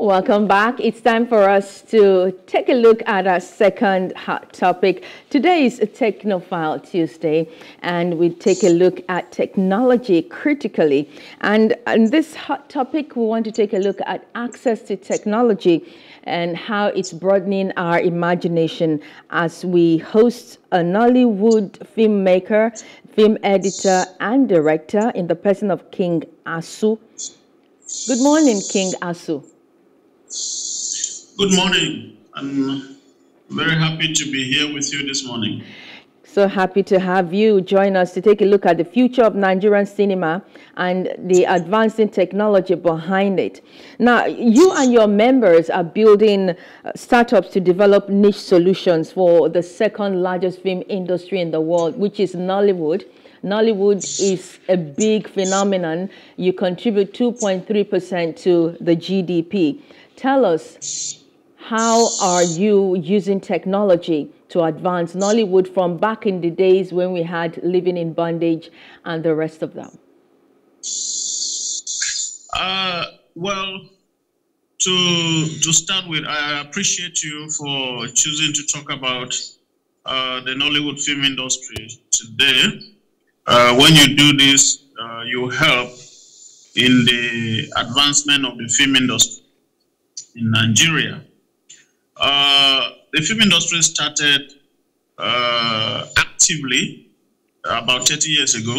Welcome back. It's time for us to take a look at our second hot topic. Today is Technophile Tuesday, and we take a look at technology critically. And in this hot topic, we want to take a look at access to technology and how it's broadening our imagination as we host a Nollywood filmmaker, film editor, and director in the person of King Asu. Good morning, King Asu. Good morning. I'm very happy to be here with you this morning. So happy to have you join us to take a look at the future of Nigerian cinema and the advancing technology behind it. Now, you and your members are building startups to develop niche solutions for the second largest film industry in the world, which is Nollywood. Nollywood is a big phenomenon. You contribute 2.3% to the GDP. Tell us, how are you using technology to advance Nollywood from back in the days when we had Living in Bondage and the rest of them? Well, to start with, I appreciate you for choosing to talk about the Nollywood film industry today. When you do this, you help in the advancement of the film industry in Nigeria. The film industry started actively about 30 years ago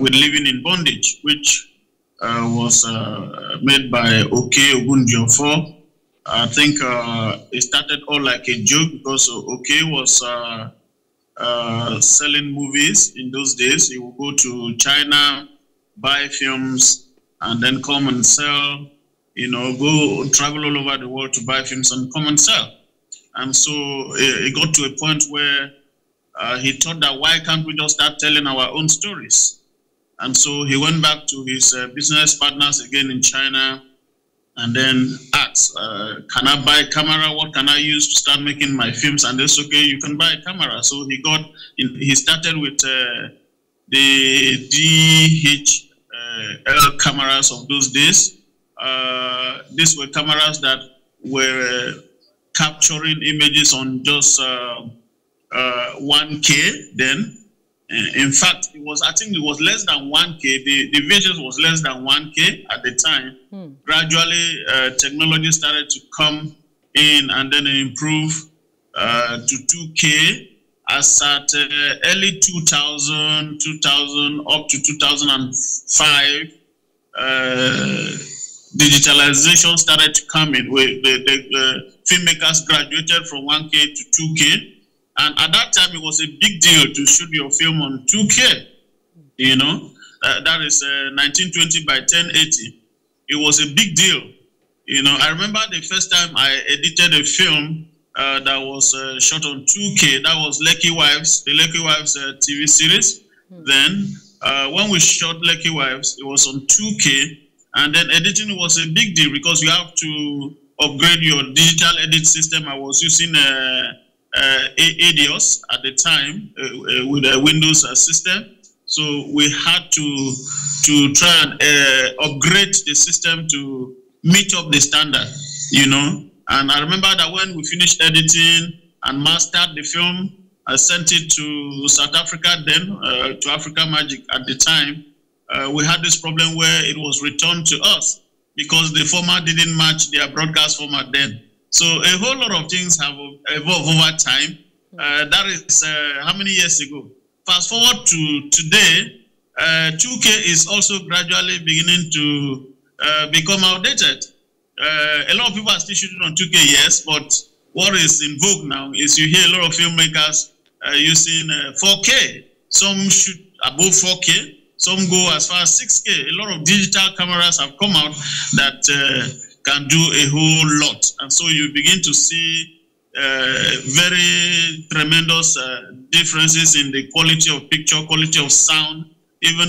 with Living in Bondage, which was made by O.K. Ogunjofo. I think it started all like a joke because O.K. was selling movies in those days. He would go to China, buy films, and then come and sell, you know, go travel all over the world to buy films and come and sell. And so it got to a point where he thought that why can't we just start telling our own stories? And so he went back to his business partners again in China and then asked, can I buy a camera? What can I use to start making my films? And they said, okay, you can buy a camera. So he got, he started with the DHL cameras of those days. These were cameras that were capturing images on just 1K then. In fact, it was, I think it was less than 1K. The visuals was less than 1K at the time. Gradually, technology started to come in and then improve to 2K. As at early 2000, up to 2005, digitalization started to come in. The filmmakers graduated from 1K to 2K. And at that time, it was a big deal to shoot your film on 2K. You know, that is 1920 by 1080. It was a big deal. You know, I remember the first time I edited a film that was shot on 2K. That was Lucky Wives, the Lucky Wives TV series. Then when we shot Lucky Wives, it was on 2K. And then editing was a big deal because you have to upgrade your digital edit system. I was using Aedios at the time with a Windows system. So we had to try and upgrade the system to meet up the standard, you know. And I remember that when we finished editing and mastered the film, I sent it to South Africa then, to Africa Magic at the time. We had this problem where it was returned to us because the format didn't match their broadcast format then. So a whole lot of things have evolved over time. That is how many years ago? Fast forward to today, 2K is also gradually beginning to become outdated. A lot of people are still shooting on 2K, yes, but what is in vogue now is you hear a lot of filmmakers using 4K. Some shoot above 4K. Some go as far as 6K. A lot of digital cameras have come out that can do a whole lot. And so you begin to see very tremendous differences in the quality of picture, quality of sound. Even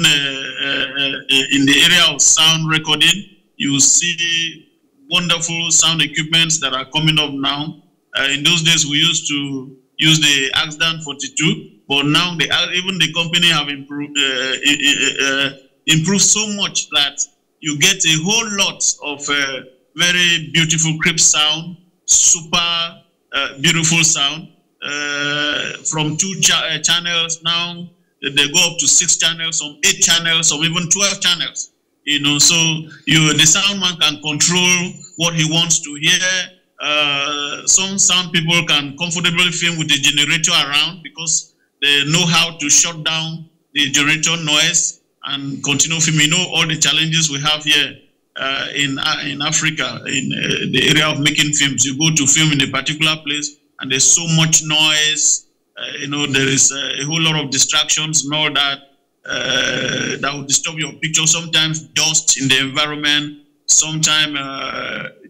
in the area of sound recording, you see wonderful sound equipments that are coming up now. In those days, we used to use the Axdan 42. But now, even the company have improved so much that you get a whole lot of very beautiful creep sound, super beautiful sound. From two channels now, they go up to 6 channels, some 8 channels, some even 12 channels. You know, so the sound man can control what he wants to hear. Some sound people can comfortably film with the generator around because they know how to shut down the generator noise and continue filming. You know, all the challenges we have here in Africa, in the area of making films. You go to film in a particular place and there's so much noise. You know, there is a whole lot of distractions and all that. That will disturb your picture. Sometimes dust in the environment, sometimes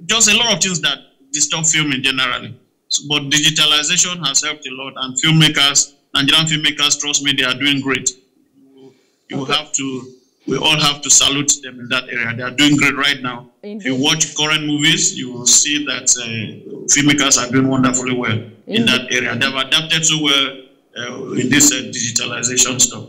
just a lot of things that disturb filming generally. So, but digitalization has helped a lot, and filmmakers, Nigerian filmmakers, trust me, they are doing great. We all have to salute them in that area. They are doing great right now. Indeed. If you watch current movies, you will see that filmmakers are doing wonderfully well. Indeed. In that area. They have adapted so well in this digitalization stuff.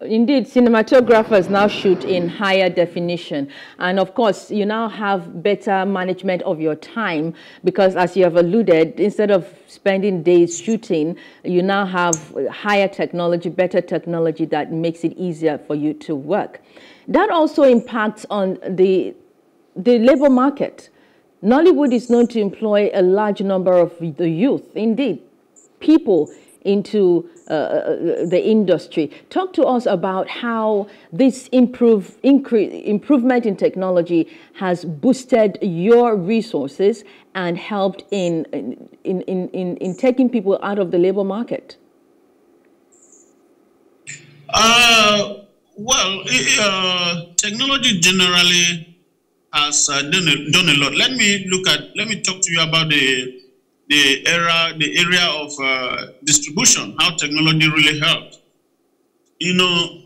Indeed, cinematographers now shoot in higher definition, and of course you now have better management of your time, because as you have alluded, instead of spending days shooting, you now have higher technology, better technology that makes it easier for you to work. That also impacts on the labor market. Nollywood is known to employ a large number of the youth, indeed, people into the industry. Talk to us about how this improvement in technology has boosted your resources and helped in taking people out of the labor market. Technology generally has done a lot. Let me talk to you about the area of distribution, how technology really helped. You know,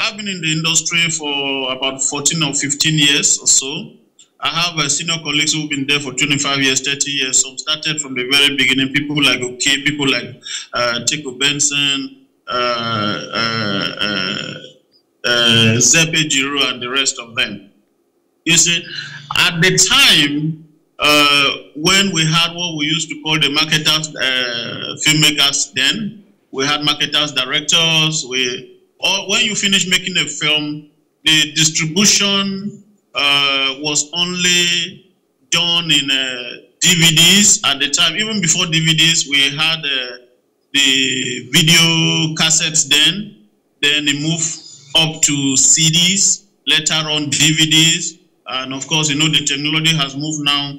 I've been in the industry for about 14 or 15 years or so. I have senior colleagues who've been there for 25 years, 30 years. Some started from the very beginning. People like people like Tico Benson, Zepe Giro, and the rest of them. You see, at the time, when we had what we used to call the marketers, filmmakers then, we had marketers, directors. When you finish making a film, the distribution was only done in DVDs at the time. Even before DVDs, we had the video cassettes then. Then it moved up to CDs, later on DVDs. And of course, you know, the technology has moved now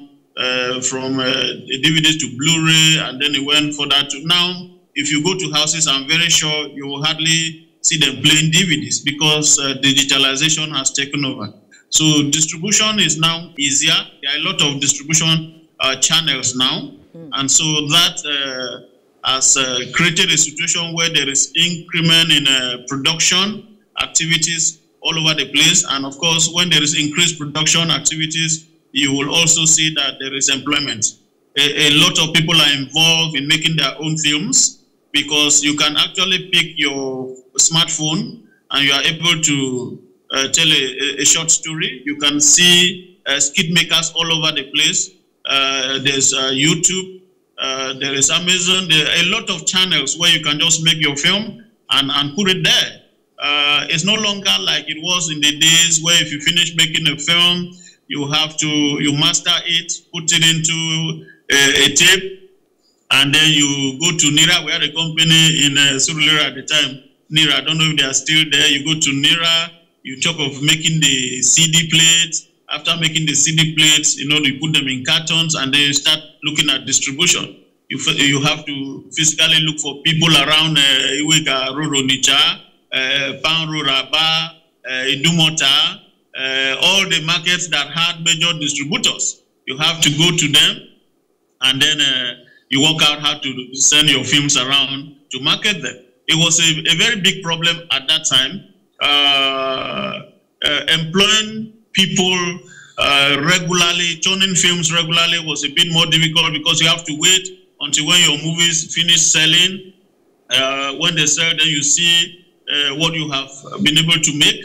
from DVDs to Blu-ray, and then it went further to now. If you go to houses, I'm very sure you will hardly see them playing DVDs because digitalization has taken over. So distribution is now easier. There are a lot of distribution channels now. And so that has created a situation where there is increment in production activities all over the place. And of course, when there is increased production activities, you will also see that there is employment. A lot of people are involved in making their own films because you can actually pick your smartphone and you are able to tell a short story. You can see skit makers all over the place. There's YouTube, there is Amazon. There are a lot of channels where you can just make your film and put it there. It's no longer like it was in the days where if you finish making a film, you have to, you master it, put it into a tape, and then you go to Nira. We had a company in Surulere at the time, Nira, I don't know if they are still there. You go to Nira, you talk of making the CD plates. After making the CD plates, you know, you put them in cartons, and then you start looking at distribution. You have to physically look for people around Iweka, Roronicha, Panruraba, Idumota, all the markets that had major distributors. You have to go to them, and then you work out how to send your films around to market them. It was a very big problem at that time. Employing people regularly, turning films regularly was a bit more difficult because you have to wait until when your movies finish selling. When they sell, then you see what you have been able to make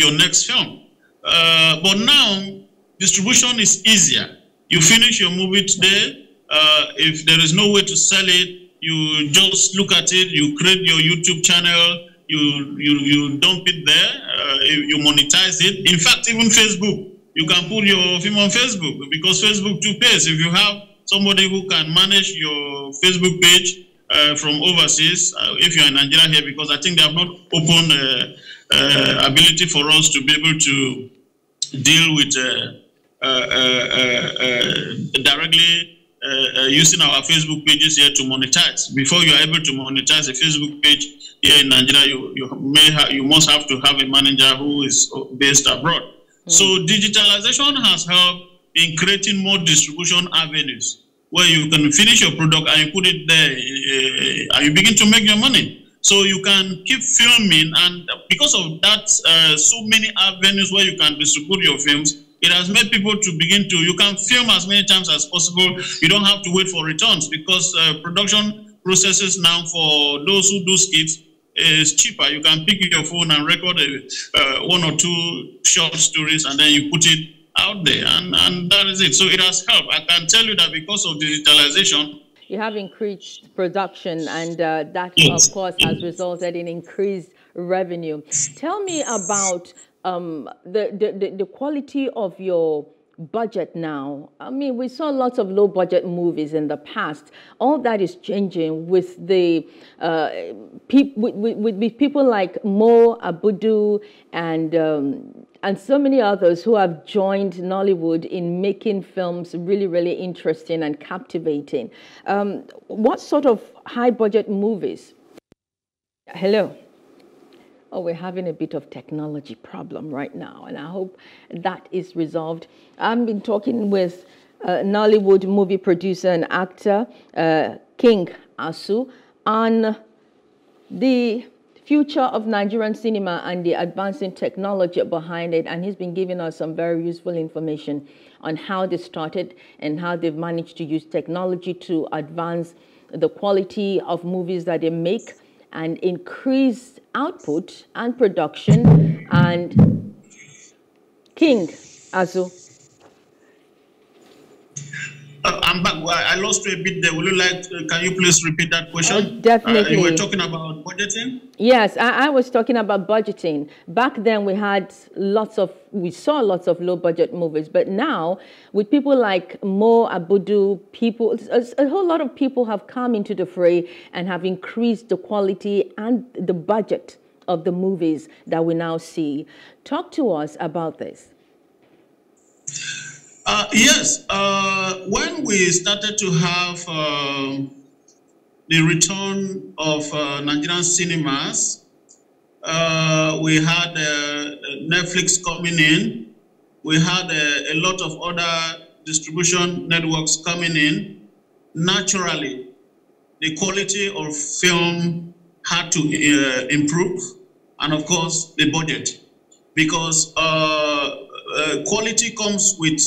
your next film. But now, distribution is easier. You finish your movie today. If there is no way to sell it, you just look at it. You create your YouTube channel. You dump it there. You monetize it. In fact, even Facebook. You can put your film on Facebook because Facebook too pays. If you have somebody who can manage your Facebook page from overseas, if you're in Nigeria here, because I think they have not opened ability for us to be able to deal with directly using our Facebook pages here to monetize. Before you are able to monetize a Facebook page here in Nigeria, you must have a manager who is based abroad. Mm. So digitalization has helped in creating more distribution avenues where you can finish your product and you put it there and you begin to make your money. So you can keep filming, and because of that, so many avenues where you can distribute your films, it has made people to begin to, you can film as many times as possible. You don't have to wait for returns because production processes now for those who do skits is cheaper. You can pick your phone and record one or two short stories and then you put it out there, and that is it. So it has helped. I can tell you that because of digitalization, you have increased production, and that, of course, has resulted in increased revenue. Tell me about the quality of your budget now. I mean, we saw lots of low-budget movies in the past. All that is changing with the with people like Mo Abudu and so many others who have joined Nollywood in making films really, really interesting and captivating. What sort of high-budget movies? Hello. Oh, we're having a bit of technology problem right now, and I hope that is resolved. I've been talking with Nollywood movie producer and actor King Asu on the future of Nigerian cinema and the advancing technology behind it, and he's been giving us some very useful information on how they started and how they've managed to use technology to advance the quality of movies that they make and increase output and production. And King Asu, I'm back. I lost you a bit there. Would you like? Can you please repeat that question? Definitely. You were talking about budgeting. Yes, I was talking about budgeting. Back then, we saw lots of low-budget movies, but now with people like Mo Abudu, a whole lot of people have come into the fray and have increased the quality and the budget of the movies that we now see. Talk to us about this. Yes, when we started to have the return of Nigerian cinemas, we had Netflix coming in. We had a lot of other distribution networks coming in. Naturally, the quality of film had to improve, and of course, the budget, because quality comes with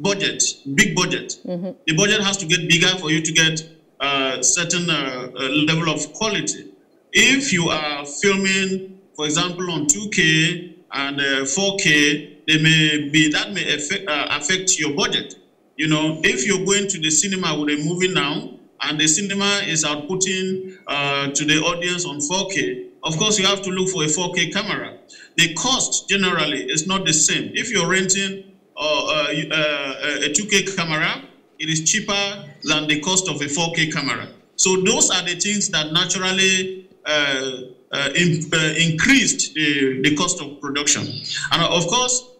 budget, big budget. Mm-hmm. The budget has to get bigger for you to get a certain level of quality. If you are filming, for example, on 2K and 4K, that may affect your budget. You know, if you're going to the cinema with a movie now and the cinema is outputting to the audience on 4K, of course you have to look for a 4K camera. The cost generally is not the same. If you're renting a 2K camera, it is cheaper than the cost of a 4K camera. So those are the things that naturally increased the cost of production. And of course,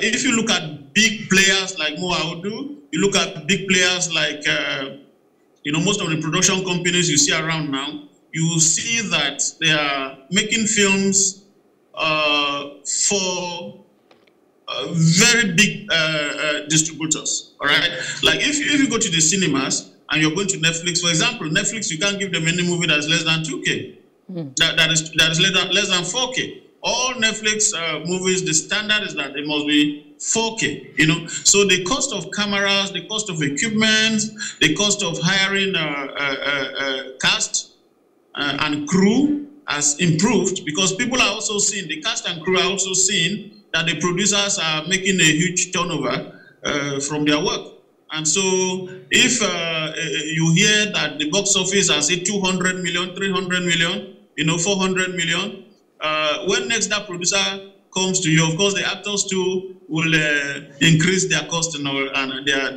if you look at big players like Mo Abudu, you look at big players like, you know, most of the production companies you see around now, you see that they are making films for very big distributors, all right? Like if you go to the cinemas and you're going to Netflix, for example, Netflix, you can't give them any movie that's less than 2K, that is less than 4K. All Netflix movies, the standard is that they must be 4K, you know? So the cost of cameras, the cost of equipment, the cost of hiring cast and crew has improved because people are also seeing, the cast and crew are also seeing that the producers are making a huge turnover from their work. And so if you hear that the box office has hit 200 million, 300 million, 400 million, when next that producer comes to you, of course, the actors too will increase their cost and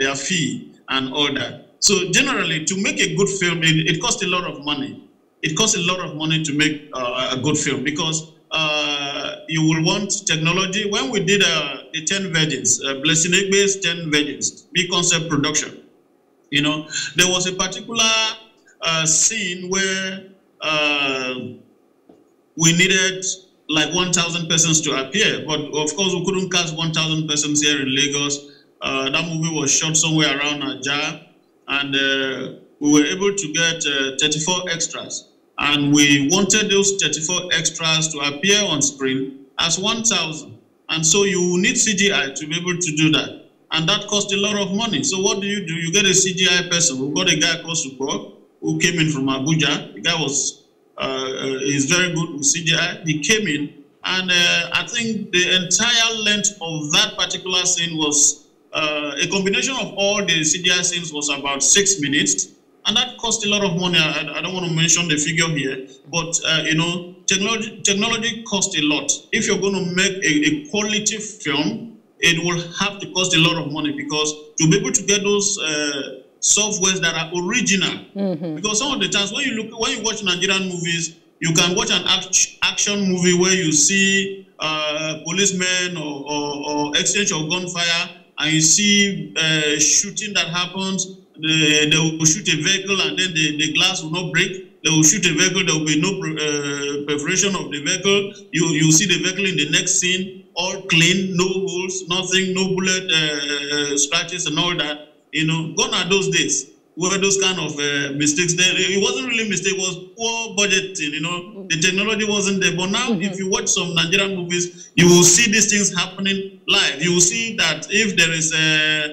their fee and all that. So generally, to make a good film, it costs a lot of money. It costs a lot of money to make a good film because you will want technology. When we did the 10 Virgins, Blessing Egbe's 10 Virgins, big concept production, there was a particular scene where we needed like 1,000 persons to appear. But of course, we couldn't cast 1,000 persons here in Lagos. That movie was shot somewhere around Ajah. And we were able to get 34 extras. And we wanted those 34 extras to appear on screen as 1,000. And so you need CGI to be able to do that. And that cost a lot of money. So what do? You get a CGI person. We've got a guy called Super who came in from Abuja. The guy was is very good with CGI. He came in. And I think the entire length of that particular scene was a combination of all the CGI scenes was about 6 minutes, and that cost a lot of money. I don't want to mention the figure here, but technology costs a lot. If you're going to make a quality film, it will have to cost a lot of money because to be able to get those softwares that are original, because some of the times when you watch Nigerian movies, you can watch an action movie where you see policemen or exchange of gunfire. And you see shooting that happens, they will shoot a vehicle and then the glass will not break. They will shoot a vehicle, there will be no perforation of the vehicle. You see the vehicle in the next scene, all clean, no holes, nothing, no bullet scratches and all that. Gone are those days. Were those kind of mistakes there. It wasn't really a mistake, it was poor budgeting, The technology wasn't there. But now, if you watch some Nigerian movies, you will see these things happening live. You will see that if there is a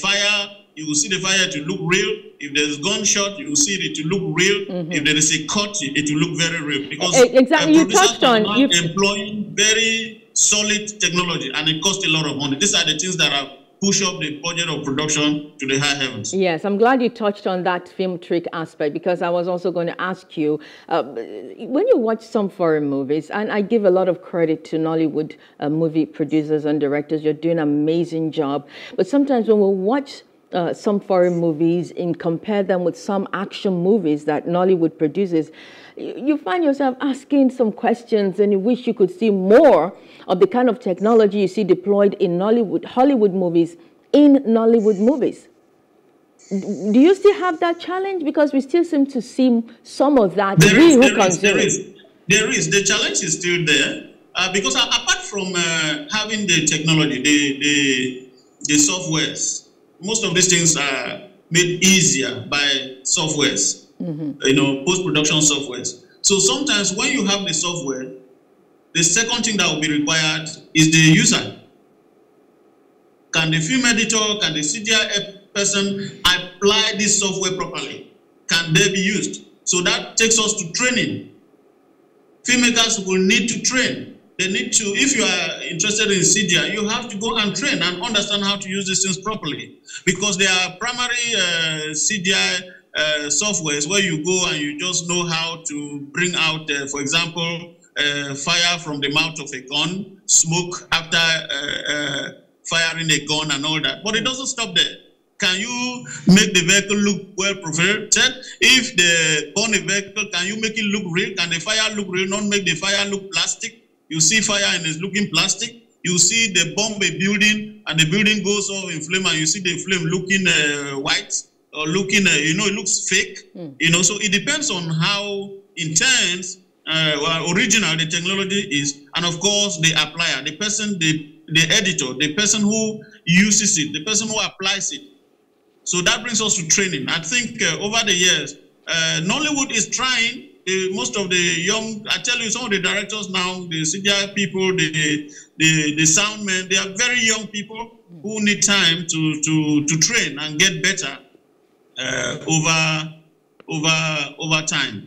fire, you will see the fire to look real. If there is gunshot, you will see it to look real. If there is a cut, it will look very real. Because exactly, you touched on employing very solid technology, and it costs a lot of money. These are the things that are push up the budget of production to the high heavens. Yes, I'm glad you touched on that film trick aspect because I was also going to ask you, when you watch some foreign movies, and I give a lot of credit to Nollywood movie producers and directors, you're doing an amazing job. But sometimes when we watch some foreign movies and compare them with some action movies that Nollywood produces, you find yourself asking some questions and you wish you could see more of the kind of technology you see deployed in Hollywood movies, in Nollywood movies. Do you still have that challenge? Because we still seem to see some of that. There is. The challenge is still there. Because apart from having the technology, the softwares, most of these things are made easier by softwares, post-production softwares. So sometimes when you have the software, the second thing that will be required is the user. Can the film editor, can the CGI person apply this software properly? Can they be used? So that takes us to training. Filmmakers will need to train. They need to, if you are interested in CGI, you have to go and train and understand how to use these things properly. Because there are primary CGI softwares where you go and you just know how to bring out, for example, fire from the mouth of a gun, smoke after firing a gun and all that. But it doesn't stop there. Can you make the vehicle look well prepared? If they burn a vehicle, can you make it look real? Can the fire look real? Not make the fire look plastic. You see fire and it's looking plastic. You see they bomb a building and the building goes off in flame and you see the flame looking white or looking, it looks fake. So it depends on how intense, original the technology is, and of course the applier, the person, the editor, the person who uses it, the person who applies it. So that brings us to training. I think over the years, Nollywood is trying. Most of the young, I tell you, some of the directors now, the CGI people, the sound men, they are very young people who need time to train and get better over time.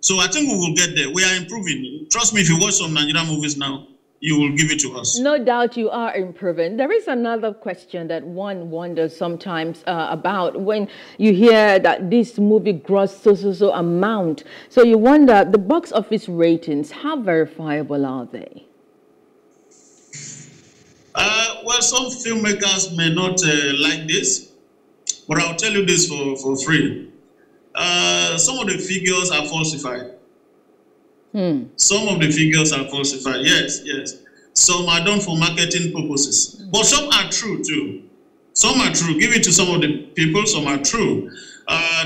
So I think we will get there. We are improving. Trust me, if you watch some Nigerian movies now, you will give it to us. No doubt you are improving. There is another question that one wonders sometimes about when you hear that this movie grossed so amount. So you wonder, the box office ratings, how verifiable are they? Well, some filmmakers may not like this, but I'll tell you this for free. Some of the figures are falsified. Some of the figures are falsified, yes, yes. Some are done for marketing purposes, but some are true too. Some are true. Give it to some of the people, some are true.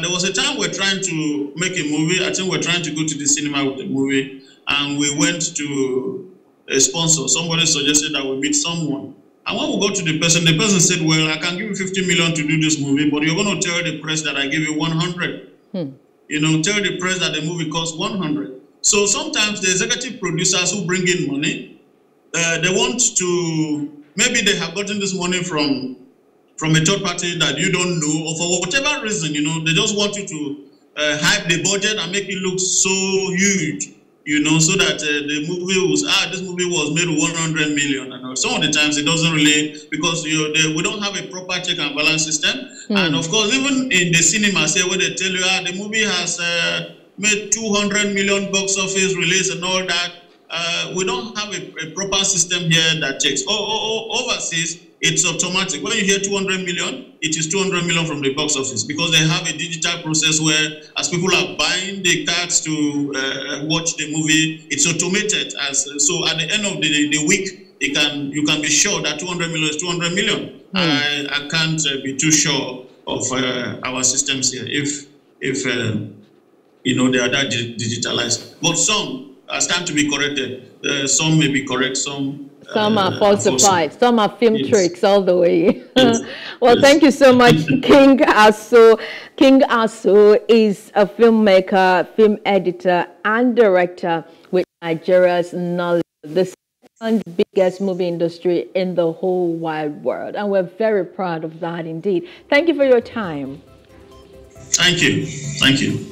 There was a time we're trying to make a movie. I think we're trying to go to the cinema with the movie, and we went to a sponsor. Somebody suggested that we meet someone. And when we go to the person said, well, I can give you 50 million to do this movie, but you're going to tell the press that I give you 100. You know, tell the press that the movie costs 100. So sometimes the executive producers who bring in money, they want to, maybe they have gotten this money from a third party that you don't know, or for whatever reason, you know, they just want you to hype the budget and make it look so huge, you know, so that the movie was, this movie was made 100 million. And some of the times it doesn't really, because we don't have a proper check and balance system. And of course, even in the cinema, say when they tell you, the movie has... made 200 million box office release and all that. We don't have a proper system here that checks. Overseas, it's automatic. When you hear 200 million, it is 200 million from the box office because they have a digital process where as people are buying the cards to watch the movie, it's automated. So at the end of the week, you can be sure that 200 million is 200 million. I can't be too sure of our systems here. You know, they are that digitalized. But some stand to be corrected. Some may be correct, some are falsified, some are film tricks all the way. Yes. Well, yes. Thank you so much, King Asu. King Asu is a filmmaker, film editor, and director with Nigeria's Nollywood, the second biggest movie industry in the whole wide world. And we're very proud of that indeed. Thank you for your time. Thank you. Thank you.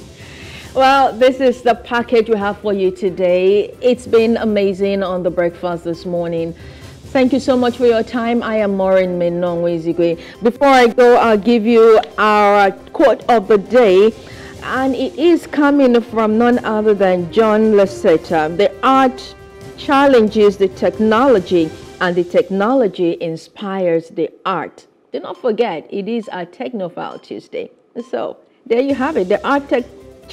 Well, this is the package we have for you today. It's been amazing on The Breakfast this morning. Thank you so much for your time. I am Maureen Menongweziwe. Before I go, I'll give you our quote of the day. And it is coming from none other than John Lasseter. The art challenges the technology, and the technology inspires the art. Do not forget, it is our Technophile Tuesday. So there you have it. The art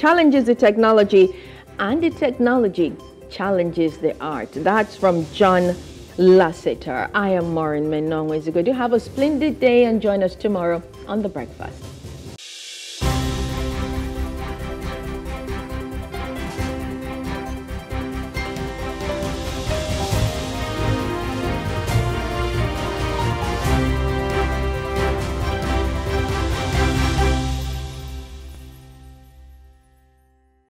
challenges the technology, and the technology challenges the art. That's from John Lasseter. I am Maureen Menongweziwe. Do have a splendid day and join us tomorrow on The Breakfast.